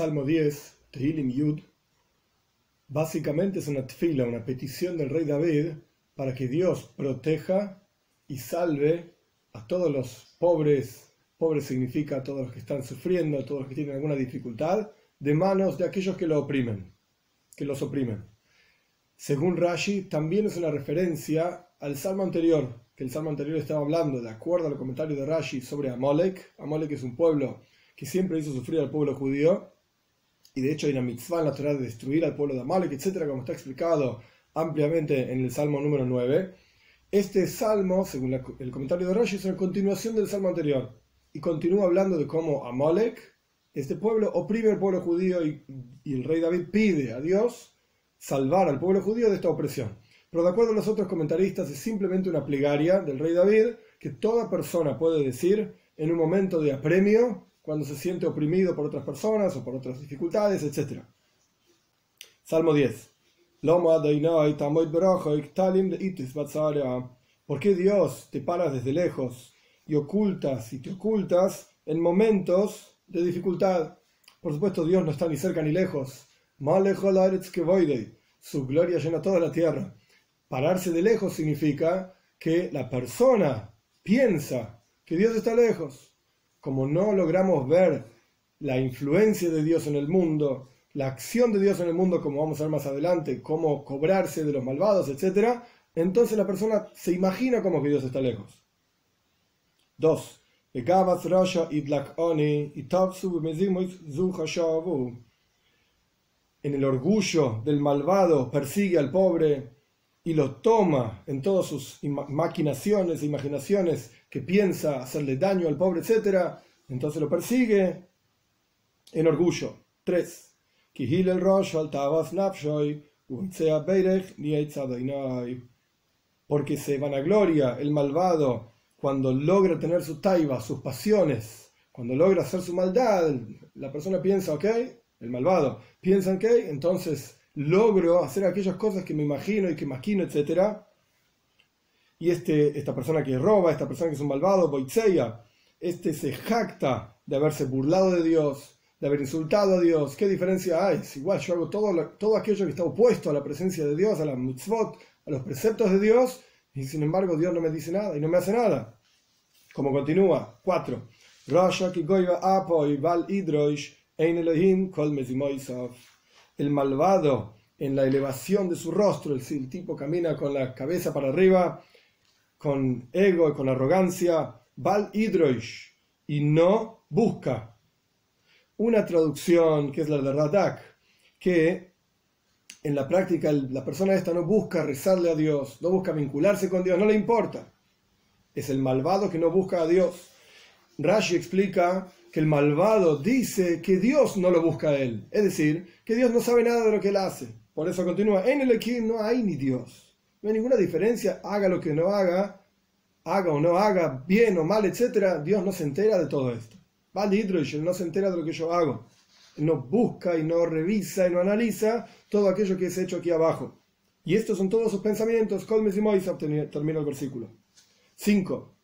Salmo 10, Tehilim Yud, básicamente es una tfila, una petición del rey David para que Dios proteja y salve a todos los pobres. Pobre significa a todos los que están sufriendo, a todos los que tienen alguna dificultad, de manos de aquellos que los oprimen. Según Rashi, también es una referencia al Salmo anterior, que el Salmo anterior estaba hablando, de acuerdo al comentario de Rashi, sobre Amalek. Amalek es un pueblo que siempre hizo sufrir al pueblo judío, y de hecho hay una mitzvá en la Torá de destruir al pueblo de Amalek, etc., como está explicado ampliamente en el Salmo número 9. Este Salmo, según el comentario de Rashi, es una continuación del Salmo anterior, y continúa hablando de cómo Amalek, este pueblo, oprime al pueblo judío, y el rey David pide a Dios salvar al pueblo judío de esta opresión. Pero de acuerdo a los otros comentaristas, es simplemente una plegaria del rey David que toda persona puede decir en un momento de apremio, cuando se siente oprimido por otras personas o por otras dificultades, etc. Salmo 10. ¿Por qué, Dios, te paras desde lejos y te ocultas en momentos de dificultad? Por supuesto, Dios no está ni cerca ni lejos. Su gloria llena toda la tierra. Pararse de lejos significa que la persona piensa que Dios está lejos. Como no logramos ver la influencia de Dios en el mundo, la acción de Dios en el mundo, como vamos a ver más adelante, cómo cobrarse de los malvados, etc., entonces la persona se imagina como que Dios está lejos. 2. En el orgullo del malvado persigue al pobre y lo toma en todas sus maquinaciones e imaginaciones, que piensa hacerle daño al pobre, etc. Entonces lo persigue en orgullo. 3. Porque se vanagloria el malvado cuando logra tener su taiva, sus pasiones, cuando logra hacer su maldad. La persona piensa, ok, el malvado piensa, ok, entonces logro hacer aquellas cosas que me imagino y que maquino, etc. Y esta persona que roba, esta persona que es un malvado, boitseia, se jacta de haberse burlado de Dios, de haber insultado a Dios. ¿Qué diferencia hay? Es igual, yo hago todo aquello que está opuesto a la presencia de Dios, a las mitzvot, a los preceptos de Dios, y sin embargo Dios no me dice nada y no me hace nada. Como continúa, 4. El malvado, en la elevación de su rostro, el tipo camina con la cabeza para arriba, con ego y con arrogancia, Bal Idroish, y no busca. Una traducción que es la de Radak, que en la práctica la persona esta no busca rezarle a Dios, no busca vincularse con Dios, no le importa. Es el malvado que no busca a Dios. Rashi explica que el malvado dice que Dios no lo busca a él, es decir, que Dios no sabe nada de lo que él hace. Por eso continúa, en el Elohim no hay ni Dios. No hay ninguna diferencia, haga lo que no haga, haga o no haga, bien o mal, etc. Dios no se entera de todo esto. Él no se entera de lo que yo hago. Él no busca y no revisa y no analiza todo aquello que es hecho aquí abajo. Y estos son todos sus pensamientos. Colmes y Moisés, termina el versículo. 5.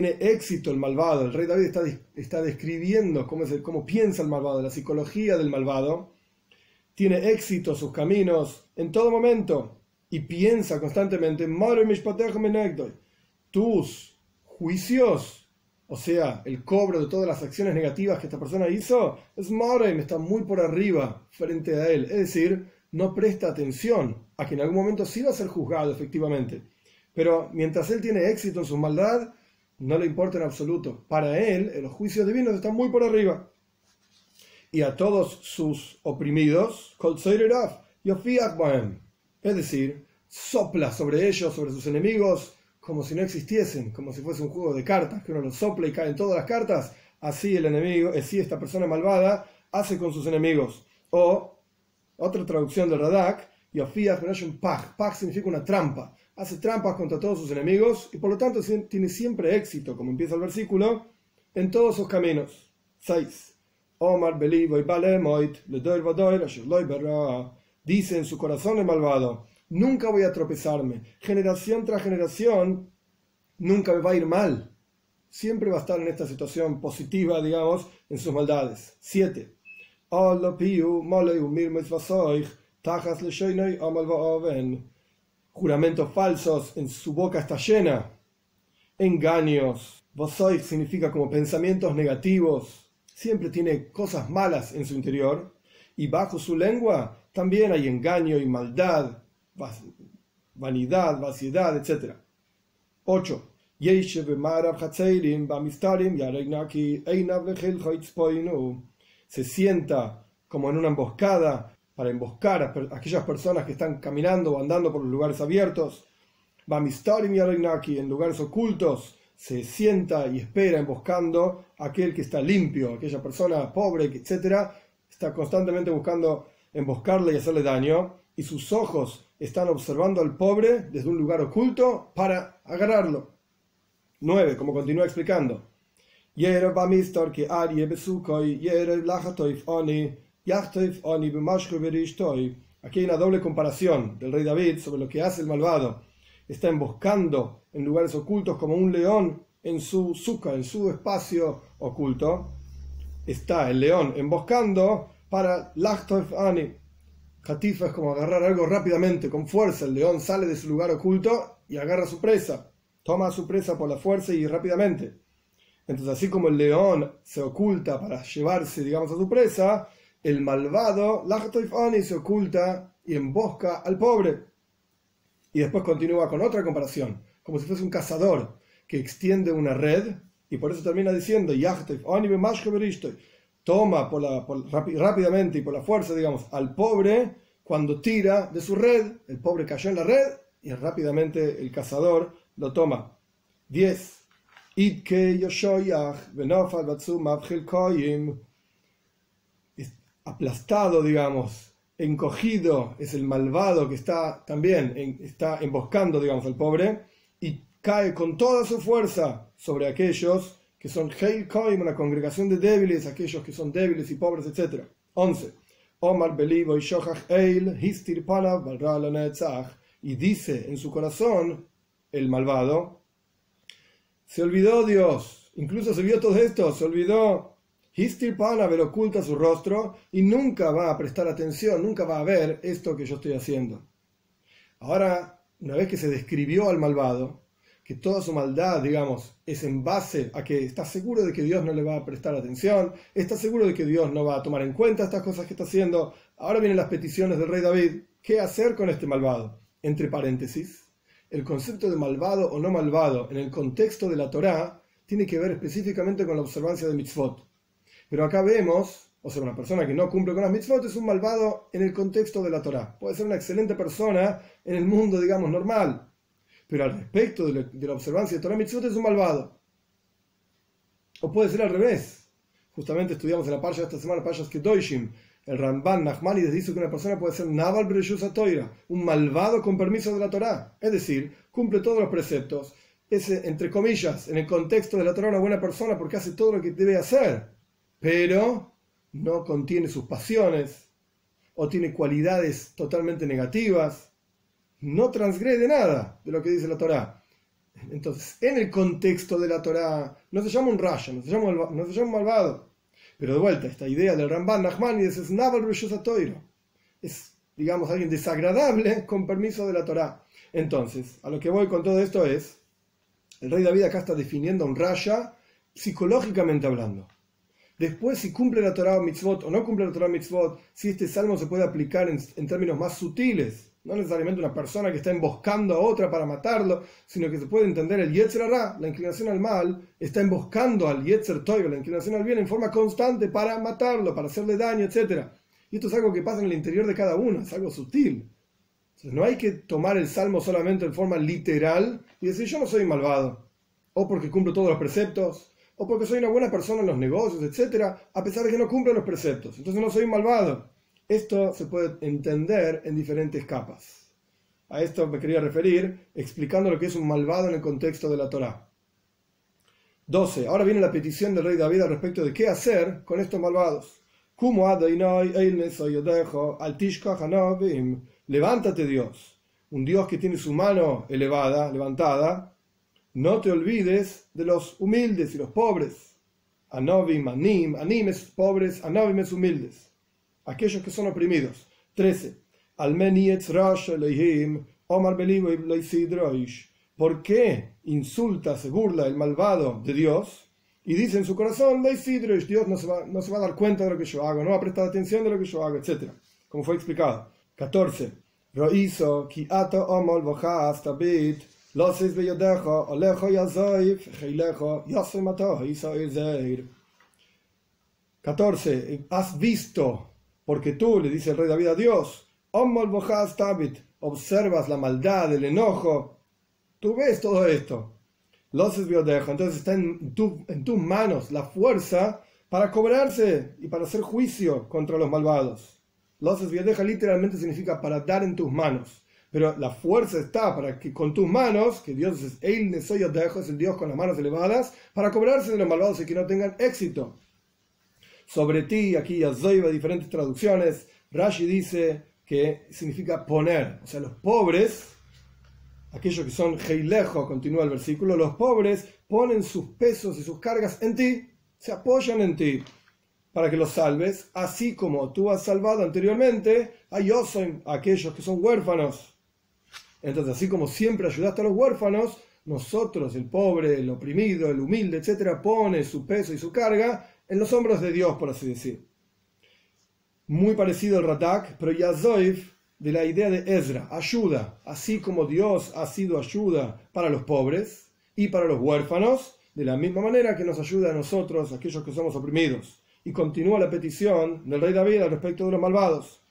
Tiene éxito el malvado. El rey David está describiendo cómo piensa el malvado, la psicología del malvado. Tiene éxito sus caminos en todo momento y piensa constantemente, tus juicios, o sea, el cobro de todas las acciones negativas que esta persona hizo, está muy por arriba frente a él. Es decir, no presta atención a que en algún momento sí va a ser juzgado efectivamente. Pero mientras él tiene éxito en su maldad, no le importa en absoluto. Para él, los juicios divinos están muy por arriba. Y a todos sus oprimidos, es decir, sopla sobre ellos, sobre sus enemigos, como si no existiesen, como si fuese un juego de cartas, que uno los sopla y caen todas las cartas. Así el enemigo, así esta persona malvada hace con sus enemigos. O, otra traducción de Radak, Paj significa una trampa. Hace trampas contra todos sus enemigos y por lo tanto tiene siempre éxito, como empieza el versículo, en todos sus caminos. 6. Dice en su corazón el malvado, nunca voy a tropezarme. Generación tras generación nunca me va a ir mal. Siempre va a estar en esta situación positiva, digamos, en sus maldades. 7. Juramentos falsos, en su boca está llena. Engaños. Vasoich significa como pensamientos negativos. Siempre tiene cosas malas en su interior. Y bajo su lengua también hay engaño y maldad, vanidad, vaciedad, etc. 8. Se sienta como en una emboscada para emboscar a aquellas personas que están caminando o andando por los lugares abiertos. En lugares ocultos se sienta y espera emboscando a aquel que está limpio, aquella persona pobre, etc. Está constantemente buscando emboscarle y hacerle daño, y sus ojos están observando al pobre desde un lugar oculto para agarrarlo. 9. Como continúa explicando, aquí hay una doble comparación del rey David sobre lo que hace el malvado. Está emboscando en lugares ocultos como un león en su suca, en su espacio oculto. Está el león emboscando para Lachtov Ani. Hatifa es como agarrar algo rápidamente, con fuerza. El león sale de su lugar oculto y agarra a su presa. Toma a su presa por la fuerza y rápidamente. Entonces, así como el león se oculta para llevarse, digamos, a su presa, el malvado Lachtov Ani se oculta y embosca al pobre. Y después continúa con otra comparación, como si fuese un cazador que extiende una red, y por eso termina diciendo, toma rápidamente y por la fuerza, digamos, al pobre cuando tira de su red. El pobre cayó en la red y rápidamente el cazador lo toma. 10. Aplastado, digamos, encogido es el malvado que está también está emboscando, digamos, al pobre, y cae con toda su fuerza sobre aquellos que son Heil Koim, una congregación de débiles, aquellos que son débiles y pobres, etc. 11. Omar Belibo y Shochach Eil, Histir Panav, Balra Lonetzach. Y dice en su corazón el malvado: se olvidó Dios, incluso se vio todo esto, se olvidó. Histir Panav, él oculta su rostro y nunca va a prestar atención, nunca va a ver esto que yo estoy haciendo. Ahora, una vez que se describió al malvado, que toda su maldad, digamos, es en base a que está seguro de que Dios no le va a prestar atención, está seguro de que Dios no va a tomar en cuenta estas cosas que está haciendo. Ahora vienen las peticiones del rey David. ¿Qué hacer con este malvado? Entre paréntesis, el concepto de malvado o no malvado en el contexto de la Torá tiene que ver específicamente con la observancia de mitzvot. Pero acá vemos, o sea, una persona que no cumple con las mitzvot es un malvado en el contexto de la Torá. Puede ser una excelente persona en el mundo, digamos, normal, pero al respecto de la observancia de Torá mitzvot es un malvado. O puede ser al revés. Justamente estudiamos en la parasha esta semana, parasha Kedoshim, el Ramban Nachmani dice que una persona puede ser Naval Breyusa Toira, un malvado con permiso de la Torá. Es decir, cumple todos los preceptos, es, entre comillas, en el contexto de la Torá una buena persona porque hace todo lo que debe hacer, pero no contiene sus pasiones o tiene cualidades totalmente negativas, no transgrede nada de lo que dice la Torá. Entonces, en el contexto de la Torá, no se llama un rasha, no se llama un malvado. Pero de vuelta, esta idea del Ramban Nachmani es Naval Reyusa Toiro. Es, digamos, alguien desagradable con permiso de la Torá. Entonces, a lo que voy con todo esto es, el rey David acá está definiendo a un rasha psicológicamente hablando. Después, si cumple la Torá mitzvot o no cumple la Torá mitzvot, si este salmo se puede aplicar en términos más sutiles, no necesariamente una persona que está emboscando a otra para matarlo, sino que se puede entender el Yetzer Ra, la inclinación al mal, está emboscando al Yetzer Tov, la inclinación al bien, en forma constante para matarlo, para hacerle daño, etc. Y esto es algo que pasa en el interior de cada uno, es algo sutil. Entonces, no hay que tomar el salmo solamente en forma literal y decir yo no soy malvado, o porque cumplo todos los preceptos, o porque soy una buena persona en los negocios, etc., a pesar de que no cumplo los preceptos. Entonces no soy un malvado. Esto se puede entender en diferentes capas. A esto me quería referir, explicando lo que es un malvado en el contexto de la Torá. 12. Ahora viene la petición del rey David al respecto de qué hacer con estos malvados. Levántate, Dios, un Dios que tiene su mano levantada, no te olvides de los humildes y los pobres. Anovim, anim, anim es pobres, anovim es humildes. Aquellos que son oprimidos. 13. ¿Por qué insulta, se burla el malvado de Dios? Y dice en su corazón, Dios no se va a dar cuenta de lo que yo hago, no va a prestar atención de lo que yo hago, etc. Como fue explicado. 14. Has visto, porque tú, le dice el rey David a Dios, observas la maldad, el enojo, tú ves todo esto. Entonces está en tus manos la fuerza para cobrarse y para hacer juicio contra los malvados. Loses viodeja literalmente significa para dar en tus manos, pero la fuerza está para que con tus manos, que Dios es el Nesoyodejo, es el Dios con las manos elevadas, para cobrarse de los malvados y que no tengan éxito. Sobre ti, aquí Yazoiba, diferentes traducciones, Rashi dice que significa poner, o sea, los pobres, aquellos que son heilejo, continúa el versículo, los pobres ponen sus pesos y sus cargas en ti, se apoyan en ti, para que los salves, así como tú has salvado anteriormente a Yosen, a aquellos que son huérfanos. Entonces, así como siempre ayudaste a los huérfanos, nosotros, el pobre, el oprimido, el humilde, etc., pone su peso y su carga en los hombros de Dios, por así decir. Muy parecido al Radak, pero Yazoif de la idea de Ezra, ayuda, así como Dios ha sido ayuda para los pobres y para los huérfanos, de la misma manera que nos ayuda a nosotros, aquellos que somos oprimidos. Y continúa la petición del rey David al respecto de los malvados.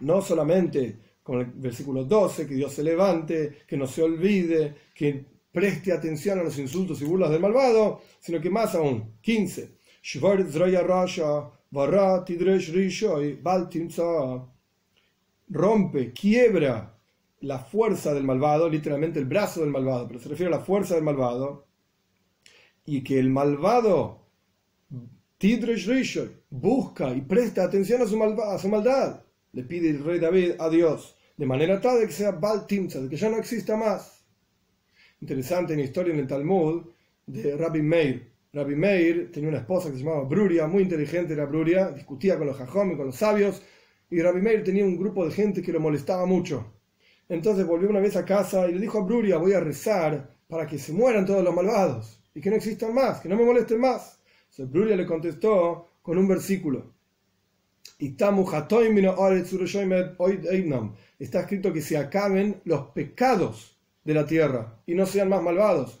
No solamente con el versículo 12, que Dios se levante, que no se olvide, que preste atención a los insultos y burlas del malvado, sino que más aún, 15. Shvar zroya rasha, rompe, quiebra la fuerza del malvado, literalmente el brazo del malvado, pero se refiere a la fuerza del malvado, y que el malvado busca y presta atención a su maldad, le pide el rey David a Dios, de manera tal de que sea Bal Timsa, de que ya no exista más. Interesante una historia en el Talmud de Rabbi Meir. Rabbi Meir tenía una esposa que se llamaba Bruria, muy inteligente era Bruria, discutía con los jajom y con los sabios, y Rabbi Meir tenía un grupo de gente que lo molestaba mucho. Entonces volvió una vez a casa y le dijo a Bruria, voy a rezar para que se mueran todos los malvados, y que no existan más, que no me molesten más. Entonces Bruria le contestó con un versículo. Está escrito que se acaben los pecados de la tierra y no sean más malvados.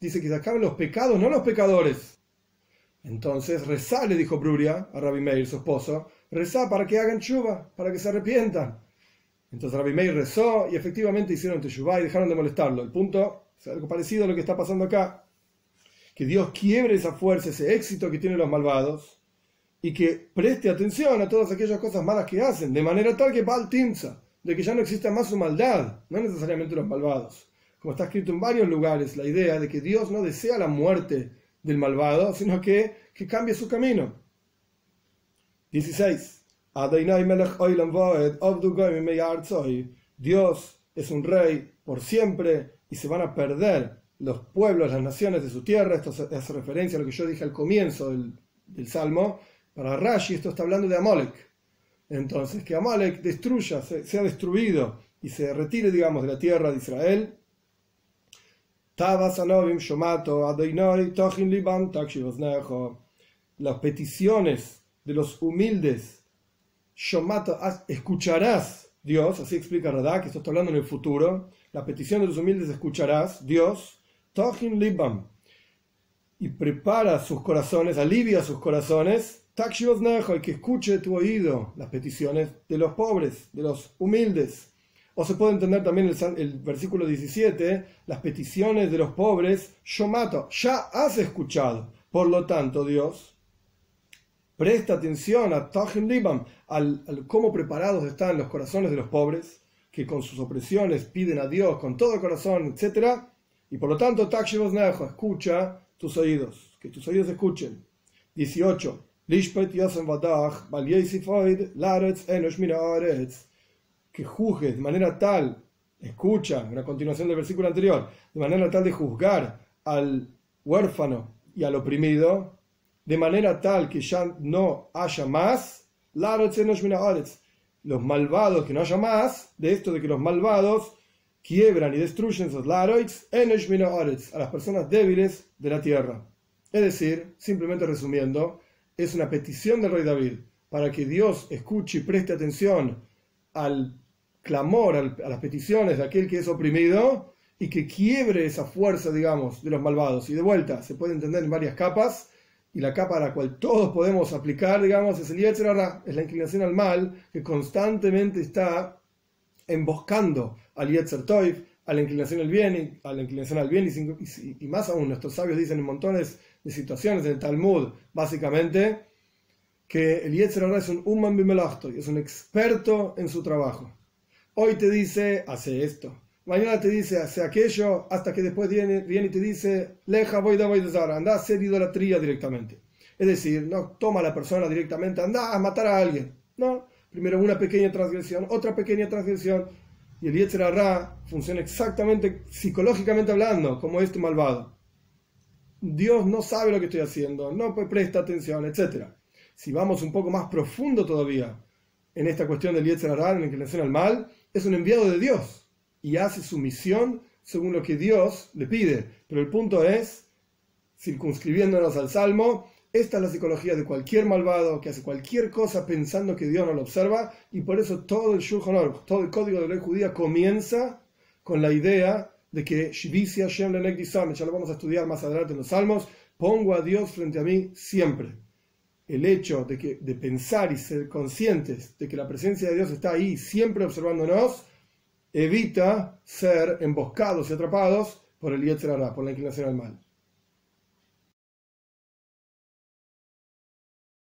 Dice que se acaben los pecados, no los pecadores. Entonces, rezá, le dijo Bruria a Rabbi Meir, su esposo, rezá para que hagan chuba, para que se arrepientan. Entonces Rabbi Meir rezó y efectivamente hicieron teshuva y dejaron de molestarlo. El punto es algo parecido a lo que está pasando acá. Que Dios quiebre esa fuerza, ese éxito que tienen los malvados y que preste atención a todas aquellas cosas malas que hacen, de manera tal que Baal Timsa, de que ya no exista más su maldad, no necesariamente los malvados. Como está escrito en varios lugares, la idea de que Dios no desea la muerte del malvado, sino que cambie su camino. 16. Dios es un rey por siempre y se van a perder los pueblos, las naciones de su tierra. Esto hace referencia a lo que yo dije al comienzo del Salmo. Para Rashi esto está hablando de Amalek. Entonces, que Amalek destruya, sea destruido y se retire, digamos, de la tierra de Israel. Las peticiones de los humildes, escucharás Dios, así explica Radak, que esto está hablando en el futuro. La petición de los humildes escucharás Dios, y prepara sus corazones, alivia sus corazones, y que escuche tu oído las peticiones de los pobres, de los humildes. O se puede entender también el versículo 17, las peticiones de los pobres, yo mato, ya has escuchado. Por lo tanto, Dios, presta atención a Tahim Libam, al cómo preparados están los corazones de los pobres, que con sus opresiones piden a Dios con todo el corazón, etc. Y por lo tanto, Takshiv Nejo, escucha tus oídos, que tus oídos escuchen. 18. Lishpet Yosem Vadach, Bal Yesifoid, Laretz Enosh Minaretz. Que juzgues de manera tal escuchan, una continuación del versículo anterior, de manera tal de juzgar al huérfano y al oprimido, de manera tal que ya no haya más, los malvados, que no haya más, de esto de que los malvados quiebran y destruyen a las personas débiles de la tierra. Es decir, simplemente resumiendo, es una petición del rey David para que Dios escuche y preste atención al clamor, a las peticiones de aquel que es oprimido y que quiebre esa fuerza, digamos, de los malvados. Y de vuelta, se puede entender en varias capas, y la capa a la cual todos podemos aplicar, digamos, es el Yetzer Ra, es la inclinación al mal que constantemente está emboscando al Yetzer Tov, a la inclinación al bien, y más aún, nuestros sabios dicen en montones de situaciones en el Talmud, básicamente, que el Yetzer Ra es un umman bimelachto, es un experto en su trabajo. Hoy te dice, hace esto. Mañana te dice, hace aquello, hasta que después viene y te dice, leja, voy de zara, anda a hacer idolatría directamente. Es decir, no toma a la persona directamente, anda a matar a alguien. No, primero una pequeña transgresión, otra pequeña transgresión. Y el Yetzer Ra funciona exactamente, psicológicamente hablando, como este malvado. Dios no sabe lo que estoy haciendo, no presta atención, etc. Si vamos un poco más profundo todavía en esta cuestión del Yetzer Ra, en la inclinación al mal, es un enviado de Dios y hace su misión según lo que Dios le pide. Pero el punto es, circunscribiéndonos al Salmo, esta es la psicología de cualquier malvado que hace cualquier cosa pensando que Dios no lo observa, y por eso todo el Shulchan Aruch, todo el código de la ley judía comienza con la idea de que Shivisi Hashem Lenegdi Same, ya lo vamos a estudiar más adelante en los Salmos, pongo a Dios frente a mí siempre. El hecho de pensar y ser conscientes de que la presencia de Dios está ahí, siempre observándonos, evita ser emboscados y atrapados por el Yetzer Ra, por la inclinación al mal.